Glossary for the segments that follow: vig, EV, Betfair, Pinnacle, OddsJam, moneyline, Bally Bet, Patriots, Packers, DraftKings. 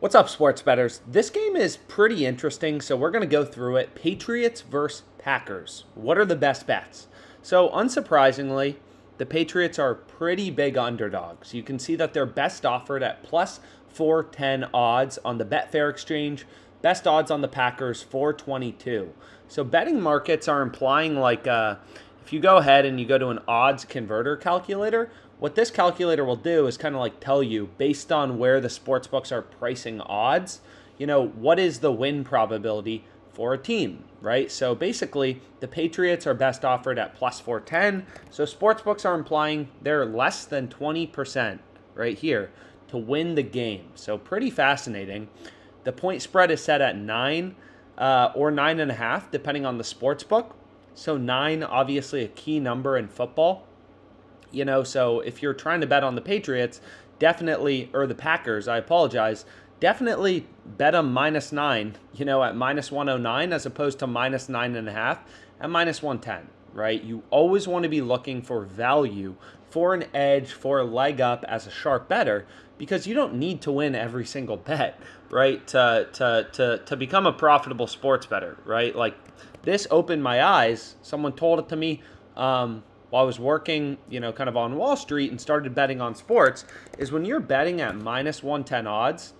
What's up, sports bettors? This game is pretty interesting, so we're going to go through it. Patriots versus Packers. What are the best bets? So, unsurprisingly, the Patriots are pretty big underdogs. You can see that they're best offered at plus 410 odds on the Betfair exchange. Best odds on the Packers, 422. So, betting markets are implying like if you go ahead and you go to an odds converter calculator, what this calculator will do is kind of like tell you, based on where the sportsbooks are pricing odds, you know, what is the win probability for a team, right? So basically, the Patriots are best offered at plus 410. So sportsbooks are implying they're less than 20% right here to win the game. So pretty fascinating. The point spread is set at 9 or 9.5, depending on the sportsbook. So 9, obviously a key number in football. You know, so if you're trying to bet on the Patriots, definitely, or the Packers, I apologize, definitely bet them minus 9, you know, at minus 109 as opposed to minus 9.5 at minus 110, right? You always want to be looking for value, for an edge, for a leg up as a sharp better, because you don't need to win every single bet, right, to become a profitable sports better, right? Like, this opened my eyes. Someone told it to me, while I was working, you know, kind of on Wall Street and started betting on sports, is when you're betting at minus 110 odds,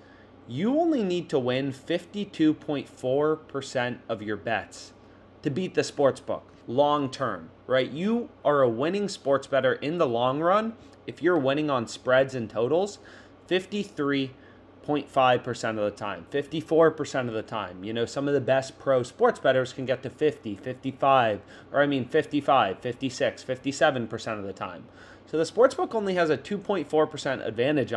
you only need to win 52.4% of your bets to beat the sports book long term, right? You are a winning sports bettor in the long run if you're winning on spreads and totals 53.5% of the time, 54% of the time. You know, some of the best pro sports bettors can get to 55, 56, 57% of the time. So the sportsbook only has a 2.4% advantage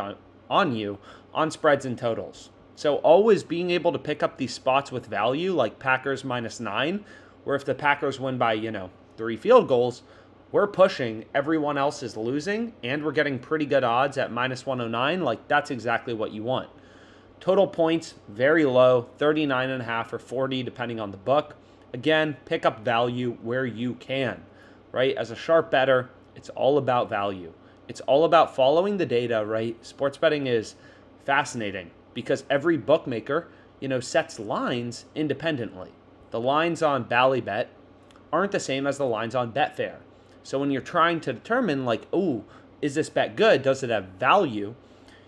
on you on spreads and totals. So always being able to pick up these spots with value, like Packers minus 9, where if the Packers win by, you know, 3 field goals, we're pushing, everyone else is losing, and we're getting pretty good odds at minus 109. Like, that's exactly what you want. Total points, very low, 39.5 or 40, depending on the book. Again, pick up value where you can, right? As a sharp better, it's all about value. It's all about following the data, right? Sports betting is fascinating because every bookmaker, you know, sets lines independently. The lines on Bally Bet aren't the same as the lines on Betfair. So when you're trying to determine, like, oh, is this bet good? Does it have value?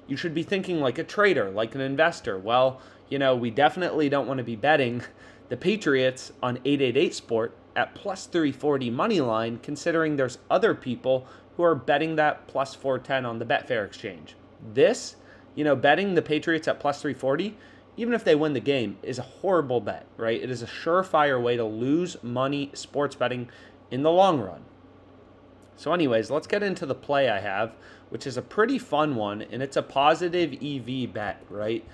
You should be thinking like a trader, like an investor. Well, you know, we definitely don't want to be betting the Patriots on 888 Sport at plus 340 money line, considering there's other people who are betting that plus 410 on the Betfair exchange. This, you know, betting the Patriots at plus 340, even if they win the game, is a horrible bet, right? It is a surefire way to lose money sports betting in the long run. So anyways, let's get into the play I have, which is a pretty fun one, and it's a positive EV bet, right?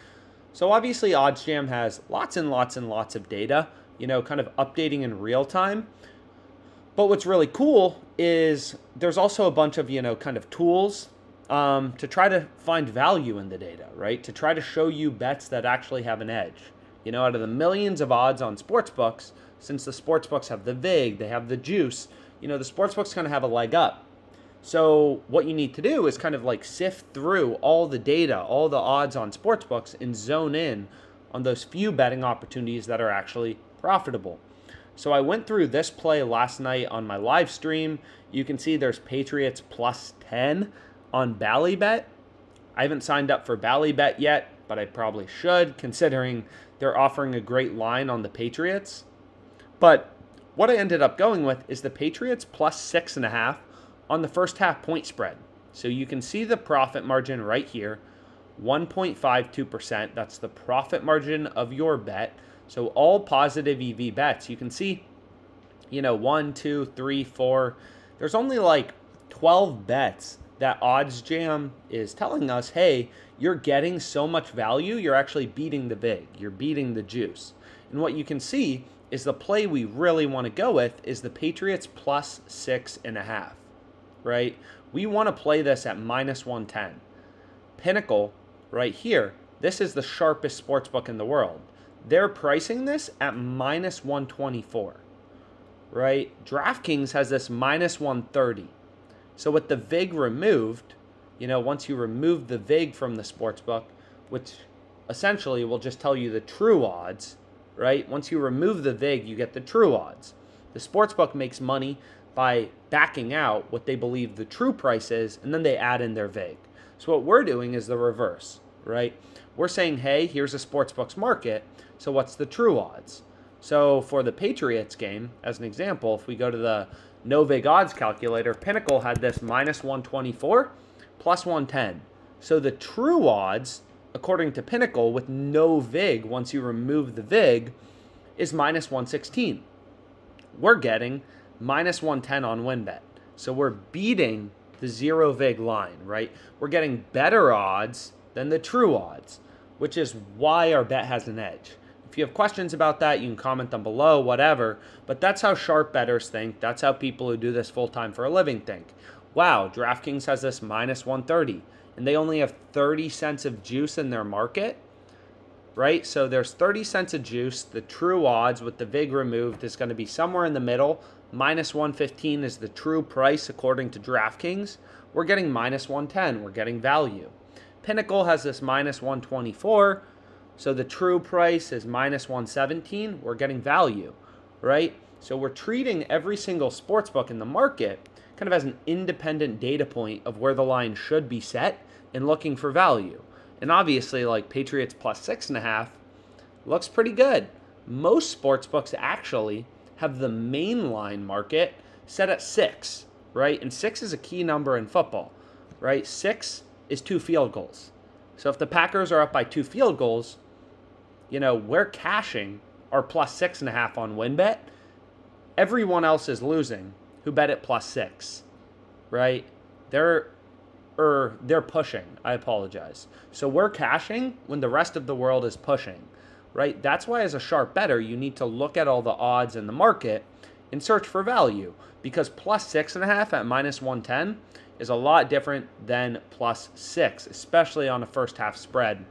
So obviously OddsJam has lots and lots and lots of data, you know, kind of updating in real time. But what's really cool is there's also a bunch of, you know, kind of tools to try to find value in the data, right? To try to show you bets that actually have an edge. You know, out of the millions of odds on sportsbooks, since the sportsbooks have the vig, they have the juice, you know, the sportsbook's going to have a leg up. So what you need to do is kind of like sift through all the data, all the odds on sportsbooks, and zone in on those few betting opportunities that are actually profitable. So I went through this play last night on my live stream. You can see there's Patriots plus 10 on Bally Bet. I haven't signed up for Bally Bet yet, but I probably should, considering they're offering a great line on the Patriots. But what I ended up going with is the Patriots plus 6.5 on the first half point spread. So you can see the profit margin right here, 1.52%. That's the profit margin of your bet. So all positive EV bets, you can see, you know, 1, 2, 3, 4. There's only like 12 bets that OddsJam is telling us, hey, you're getting so much value, you're actually beating the vig, you're beating the juice. And what you can see is the play we really want to go with is the Patriots plus 6.5, right? We want to play this at minus 110. Pinnacle, right here, this is the sharpest sportsbook in the world. They're pricing this at minus 124, right? DraftKings has this minus 130. So with the vig removed, you know, once you remove the vig from the sportsbook, which essentially will just tell you the true odds, right? Once you remove the vig, you get the true odds. The sportsbook makes money by backing out what they believe the true price is, and then they add in their vig. So what we're doing is the reverse, right? We're saying, hey, here's a sportsbook's market, so what's the true odds? So for the Patriots game, as an example, if we go to the no vig odds calculator, Pinnacle had this -124, +110. So the true odds, according to Pinnacle, with no vig, once you remove the vig, is -116. We're getting -110 on WinBet. So we're beating the zero vig line, right? We're getting better odds than the true odds, which is why our bet has an edge. If you have questions about that, you can comment them below, whatever. But that's how sharp bettors think. That's how people who do this full-time for a living think. Wow, DraftKings has this -130, and they only have 30 cents of juice in their market, right? So there's 30 cents of juice. The true odds with the vig removed is going to be somewhere in the middle. -115 is the true price according to DraftKings. We're getting -110. We're getting value. Pinnacle has this -124. So the true price is -117. We're getting value, right? So we're treating every single sportsbook in the market kind of as an independent data point of where the line should be set and looking for value. And obviously, like Patriots +6.5 looks pretty good. Most sportsbooks actually have the main line market set at 6, right? And 6 is a key number in football, right? 6 is 2 field goals. So if the Packers are up by 2 field goals, you know, we're cashing our +6.5 on WinBet. Everyone else is losing who bet at +6, right? They're pushing. I apologize. So we're cashing when the rest of the world is pushing, right? That's why as a sharp bettor, you need to look at all the odds in the market and search for value, because +6.5 at -110 is a lot different than +6, especially on a first half spread.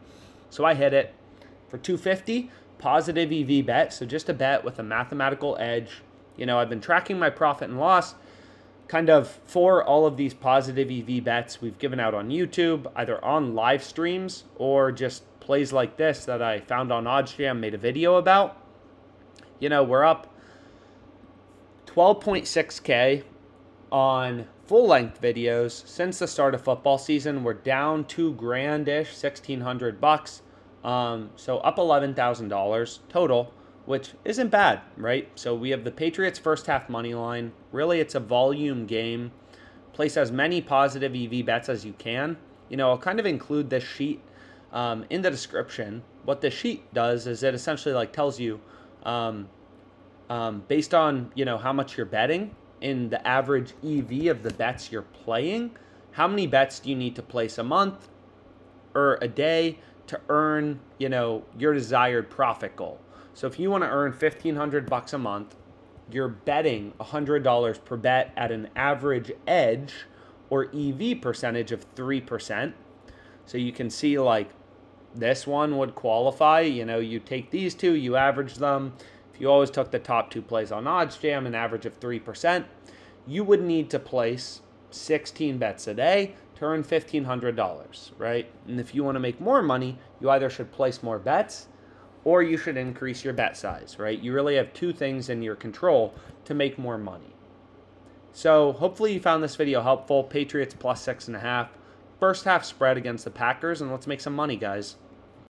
So I hit it for 250, positive EV bet. So just a bet with a mathematical edge. You know, I've been tracking my profit and loss kind of for all of these positive EV bets we've given out on YouTube, either on live streams or just plays like this that I found on OddsJam, made a video about. You know, we're up 12.6K on full-length videos since the start of football season. We're down $2 grand-ish, $1,600. So up $11,000 total, which isn't bad, right? So we have the Patriots first half money line. Really, it's a volume game. Place as many positive EV bets as you can. You know, I'll kind of include this sheet in the description. What this sheet does is it essentially like tells you based on, you know, how much you're betting, in the average EV of the bets you're playing, how many bets do you need to place a month or a day to earn, you know, your desired profit goal? So if you want to earn $1,500 a month, you're betting $100 per bet at an average edge or EV percentage of 3%. So you can see like this one would qualify. You know, you take these two, you average them. You always took the top 2 plays on OddsJam, an average of 3%. You would need to place 16 bets a day to earn $1,500, right? And if you want to make more money, you either should place more bets or you should increase your bet size, right? You really have 2 things in your control to make more money. So hopefully you found this video helpful. Patriots +6.5. First half spread against the Packers, and let's make some money, guys.